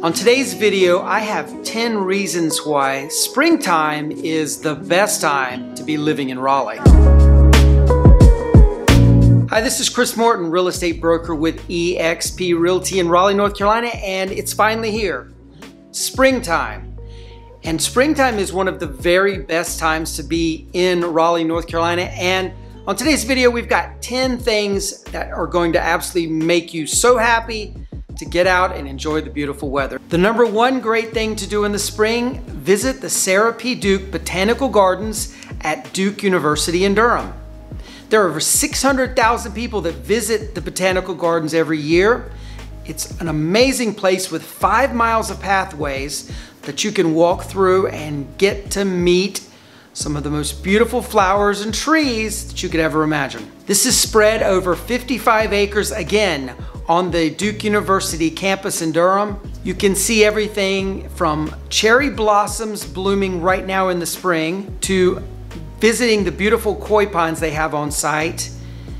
On today's video, I have 10 reasons why springtime is the best time to be living in Raleigh. Hi, this is Chris Morton, real estate broker with EXP Realty in Raleigh, North Carolina, and it's finally here, springtime. And springtime is one of the very best times to be in Raleigh, North Carolina. And on today's video, we've got 10 things that are going to absolutely make you so happy to get out and enjoy the beautiful weather. The number one great thing to do in the spring, visit the Sarah P. Duke Botanical Gardens at Duke University in Durham. There are over 600,000 people that visit the botanical gardens every year. It's an amazing place with 5 miles of pathways that you can walk through and get to meet some of the most beautiful flowers and trees that you could ever imagine. This is spread over 55 acres, again, on the Duke University campus in Durham. You can see everything from cherry blossoms blooming right now in the spring to visiting the beautiful koi ponds they have on site.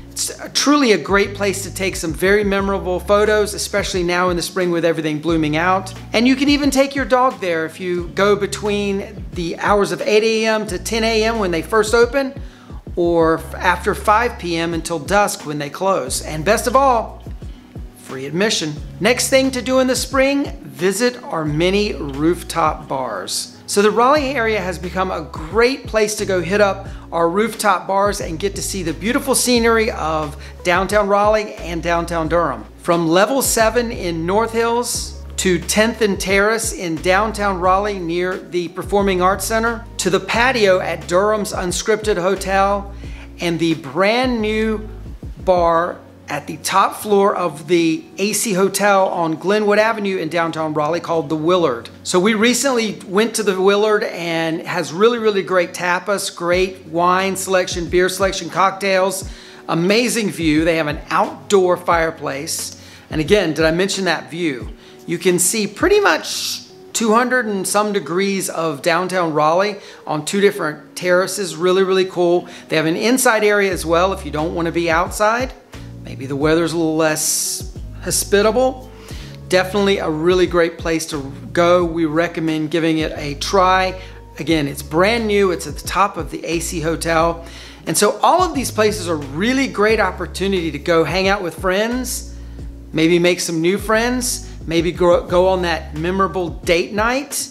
It's truly a great place to take some very memorable photos, especially now in the spring with everything blooming out. And you can even take your dog there if you go between the hours of 8 a.m. to 10 a.m. when they first open, or after 5 p.m. until dusk when they close. And best of all, free admission. Next thing to do in the spring, visit our many rooftop bars. So the Raleigh area has become a great place to go hit up our rooftop bars and get to see the beautiful scenery of downtown Raleigh and downtown Durham. From level 7 in North Hills, to 10th and Terrace in downtown Raleigh near the Performing Arts Center, to the patio at Durham's Unscripted Hotel, and the brand new bar at the top floor of the AC Hotel on Glenwood Avenue in downtown Raleigh called The Willard. So we recently went to The Willard and has really, really great tapas, great wine selection, beer selection, cocktails, amazing view. They have an outdoor fireplace. And again, did I mention that view? You can see pretty much 200 and some degrees of downtown Raleigh on two different terraces, really, really cool. They have an inside area as well if you don't want to be outside. Maybe the weather's a little less hospitable. Definitely a really great place to go. We recommend giving it a try. Again, it's brand new. It's at the top of the AC Hotel. And so all of these places are really great opportunity to go hang out with friends, maybe make some new friends, maybe go on that memorable date night.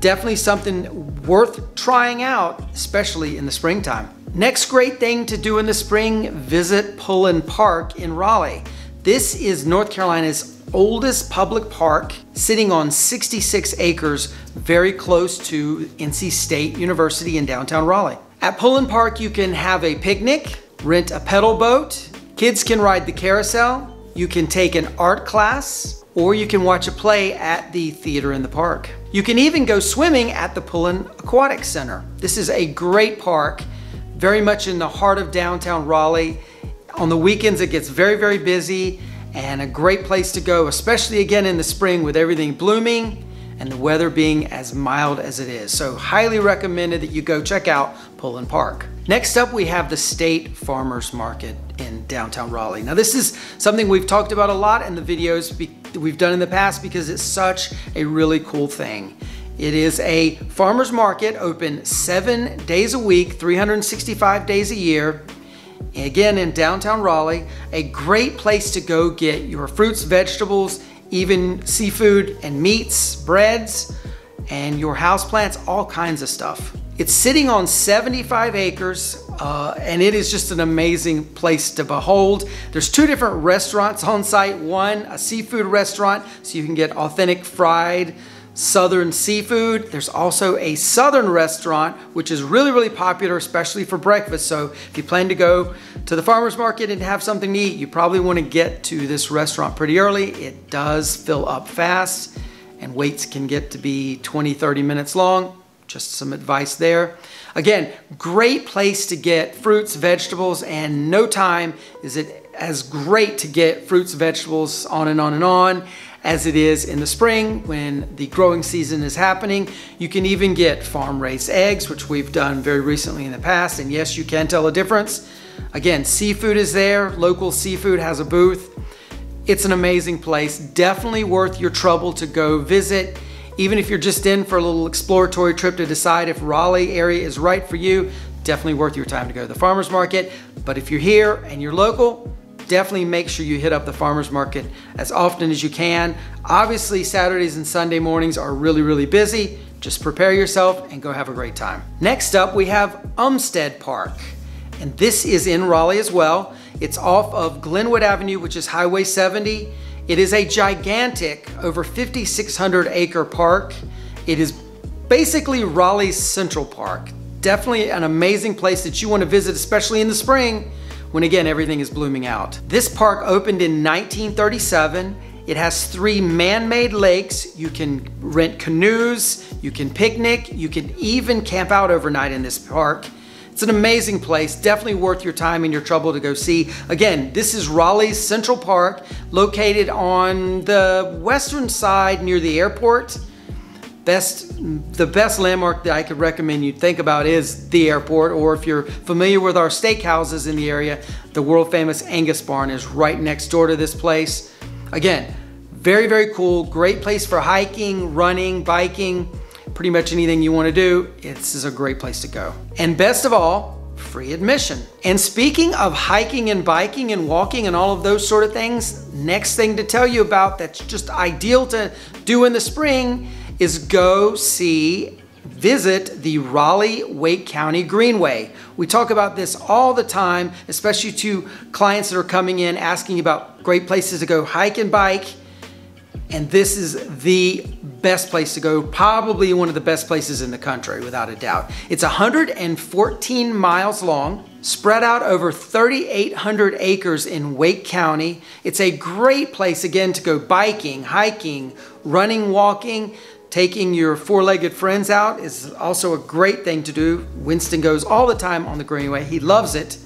Definitely something worth trying out, especially in the springtime. Next great thing to do in the spring, visit Pullen Park in Raleigh. This is North Carolina's oldest public park, sitting on 66 acres, very close to NC State University in downtown Raleigh. At Pullen Park, you can have a picnic, rent a pedal boat, kids can ride the carousel, you can take an art class, or you can watch a play at the theater in the park. You can even go swimming at the Pullen Aquatic Center. This is a great park, very much in the heart of downtown Raleigh. On the weekends, it gets very, very busy and a great place to go, especially again in the spring with everything blooming and the weather being as mild as it is. So highly recommended that you go check out Pullen Park. Next up, we have the State Farmers Market in downtown Raleigh. Now, this is something we've talked about a lot in the videos we've done in the past because it's such a really cool thing. It is a farmers market open 7 days a week, 365 days a year. Again, in downtown Raleigh, a great place to go get your fruits, vegetables, even seafood and meats, breads, and your houseplants, all kinds of stuff. It's sitting on 75 acres, and it is just an amazing place to behold. There's two different restaurants on site. One, a seafood restaurant, so you can get authentic fried Southern seafood. There's also a Southern restaurant, which is really, really popular, especially for breakfast. So if you plan to go to the farmers market and have something to eat, you probably want to get to this restaurant pretty early. It does fill up fast, and waits can get to be 20, 30 minutes long. Just some advice there. Again, great place to get fruits, vegetables, and no time is it as great to get fruits, vegetables, on and on and on, as it is in the spring when the growing season is happening. You can even get farm-raised eggs, which we've done very recently in the past, and yes, you can tell a difference. Again, seafood is there. Local seafood has a booth. It's an amazing place, definitely worth your trouble to go visit. Even if you're just in for a little exploratory trip to decide if Raleigh area is right for you, definitely worth your time to go to the farmers market. But if you're here and you're local, definitely make sure you hit up the farmers market as often as you can. Obviously, Saturdays and Sunday mornings are really, really busy. Just prepare yourself and go have a great time. Next up, we have Umstead Park, and this is in Raleigh as well. It's off of Glenwood Avenue, which is Highway 70. It is a gigantic, over 5,600 acre park. It is basically Raleigh's Central Park. Definitely an amazing place that you want to visit, especially in the spring, when again, everything is blooming out. This park opened in 1937. It has 3 man-made lakes. You can rent canoes, you can picnic, you can even camp out overnight in this park. It's an amazing place, definitely worth your time and your trouble to go see. Again, this is Raleigh's Central Park, located on the western side near the airport. The best landmark that I could recommend you think about is the airport, or if you're familiar with our steakhouses in the area, the world famous Angus Barn is right next door to this place. Again, very, very cool, great place for hiking, running, biking, pretty much anything you want to do. This is a great place to go. And best of all, free admission. And speaking of hiking and biking and walking and all of those sort of things, next thing to tell you about that's just ideal to do in the spring is go visit the Raleigh-Wake County Greenway. We talk about this all the time, especially to clients that are coming in asking about great places to go hike and bike. And this is the best place to go, probably one of the best places in the country, without a doubt. It's 114 miles long, spread out over 3,800 acres in Wake County. It's a great place, again, to go biking, hiking, running, walking. Taking your 4-legged friends out is also a great thing to do. Winston goes all the time on the Greenway. He loves it.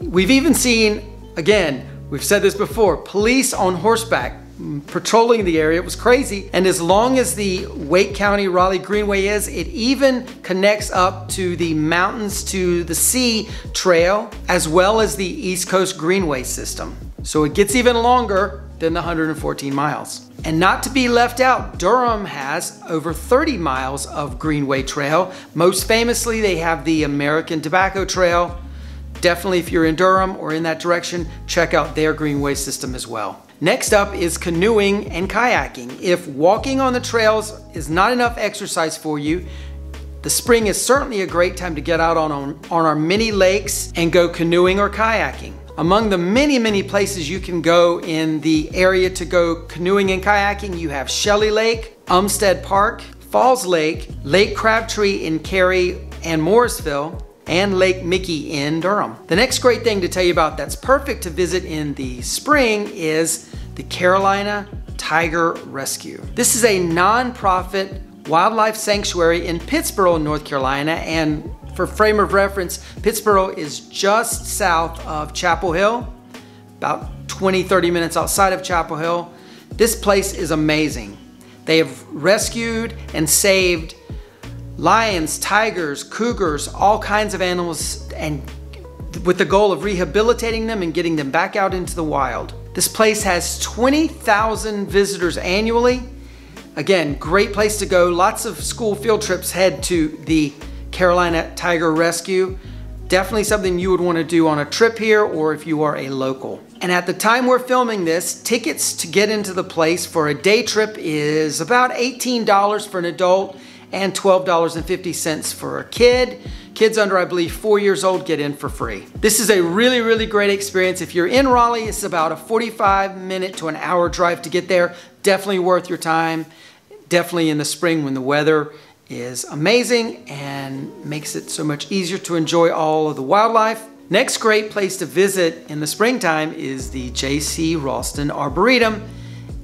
We've even seen, again, we've said this before, police on horseback patrolling the area. It was crazy. And as long as the Wake County Raleigh Greenway is, it even connects up to the Mountains to the Sea Trail, as well as the East Coast Greenway system. So it gets even longer than the 114 miles. And not to be left out, Durham has over 30 miles of Greenway Trail. Most famously, they have the American Tobacco Trail. Definitely, if you're in Durham or in that direction, check out their Greenway system as well. Next up is canoeing and kayaking. If walking on the trails is not enough exercise for you, the spring is certainly a great time to get out on our many lakes and go canoeing or kayaking. Among the many, many places you can go in the area to go canoeing and kayaking, you have Shelley Lake, Umstead Park, Falls Lake, Lake Crabtree in Cary and Morrisville, and Lake Mickey in Durham. The next great thing to tell you about that's perfect to visit in the spring is the Carolina Tiger Rescue. This is a nonprofit wildlife sanctuary in Pittsboro, North Carolina, and for frame of reference, Pittsboro is just south of Chapel Hill, about 20-30 minutes outside of Chapel Hill. This place is amazing. They have rescued and saved lions, tigers, cougars, all kinds of animals, and with the goal of rehabilitating them and getting them back out into the wild. This place has 20,000 visitors annually. Again, great place to go. Lots of school field trips head to the Carolina Tiger Rescue. Definitely something you would want to do on a trip here, or if you are a local. And at the time we're filming this, tickets to get into the place for a day trip is about $18 for an adult and $12.50 for a kid. Kids under, I believe, 4 years old get in for free. This is a really, really great experience. If you're in Raleigh, it's about a 45-minute to an hour drive to get there. Definitely worth your time. Definitely in the spring when the weather is amazing and makes it so much easier to enjoy all of the wildlife. Next great place to visit in the springtime is the J.C. Ralston Arboretum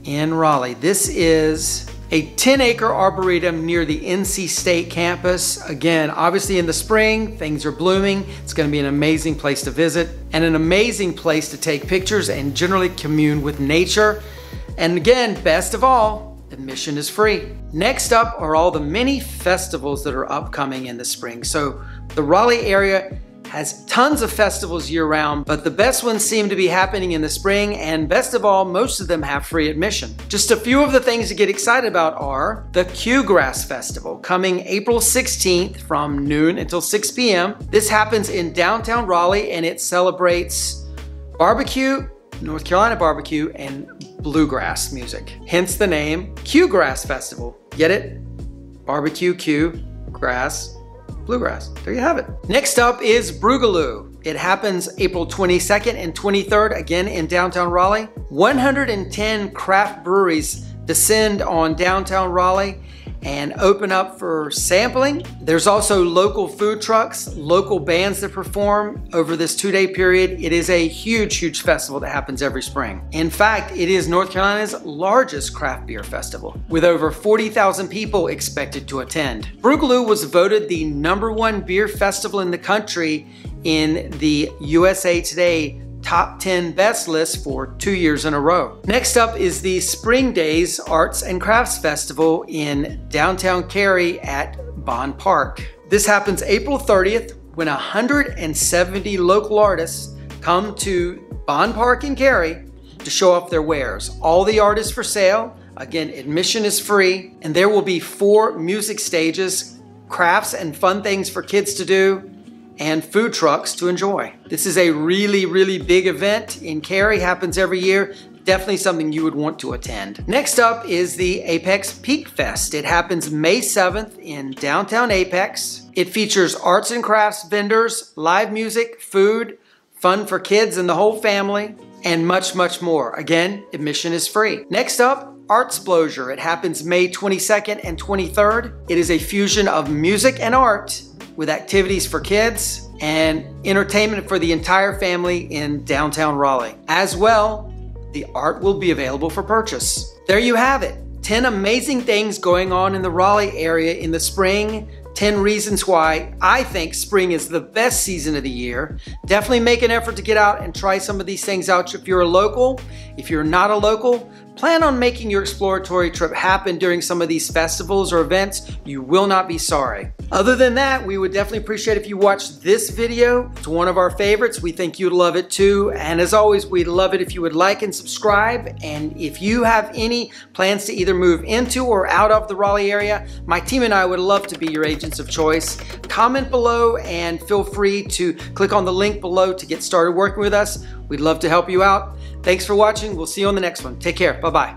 in Raleigh. This is a 10-acre arboretum near the NC State campus. Again, obviously in the spring, things are blooming. It's gonna be an amazing place to visit and an amazing place to take pictures and generally commune with nature. And again, best of all, admission is free. Next up are all the many festivals that are upcoming in the spring. So the Raleigh area has tons of festivals year-round, but the best ones seem to be happening in the spring, and best of all, most of them have free admission. Just a few of the things to get excited about are the Cuegrass Festival, coming April 16th from noon until 6 p.m. This happens in downtown Raleigh, and it celebrates barbecue, North Carolina barbecue, and bluegrass music. Hence the name Cuegrass Festival. Get it? Barbecue, Q, grass, bluegrass. There you have it. Next up is Brewgaloo. It happens April 22nd and 23rd, again in downtown Raleigh. 110 craft breweries descend on downtown Raleigh and open up for sampling. There's also local food trucks, local bands that perform over this two-day period. It is a huge, huge festival that happens every spring. In fact, it is North Carolina's largest craft beer festival, with over 40,000 people expected to attend. Brewgaloo was voted the #1 beer festival in the country in the USA Today Top 10 Best list for 2 years in a row. Next up is the Spring Days Arts and Crafts Festival in downtown Cary at Bond Park. This happens April 30th when 170 local artists come to Bond Park in Cary to show off their wares. All the artists for sale. Again, admission is free, and there will be 4 music stages, crafts and fun things for kids to do, and food trucks to enjoy. This is a really, really big event in Cary, happens every year. Definitely something you would want to attend. Next up is the Apex Peak Fest. It happens May 7th in downtown Apex. It features arts and crafts vendors, live music, food, fun for kids and the whole family, and much, much more. Again, admission is free. Next up, Artsplosure. It happens May 22nd and 23rd. It is a fusion of music and art, with activities for kids and entertainment for the entire family in downtown Raleigh. As well, the art will be available for purchase. There you have it. 10 amazing things going on in the Raleigh area in the spring. 10 reasons why I think spring is the best season of the year. Definitely make an effort to get out and try some of these things out if you're a local. If you're not a local, plan on making your exploratory trip happen during some of these festivals or events. You will not be sorry. Other than that, we would definitely appreciate if you watched this video. It's one of our favorites. We think you'd love it too. And as always, we'd love it if you would like and subscribe. And if you have any plans to either move into or out of the Raleigh area, my team and I would love to be your agents of choice. Comment below and feel free to click on the link below to get started working with us. We'd love to help you out. Thanks for watching. We'll see you on the next one. Take care. Bye-bye.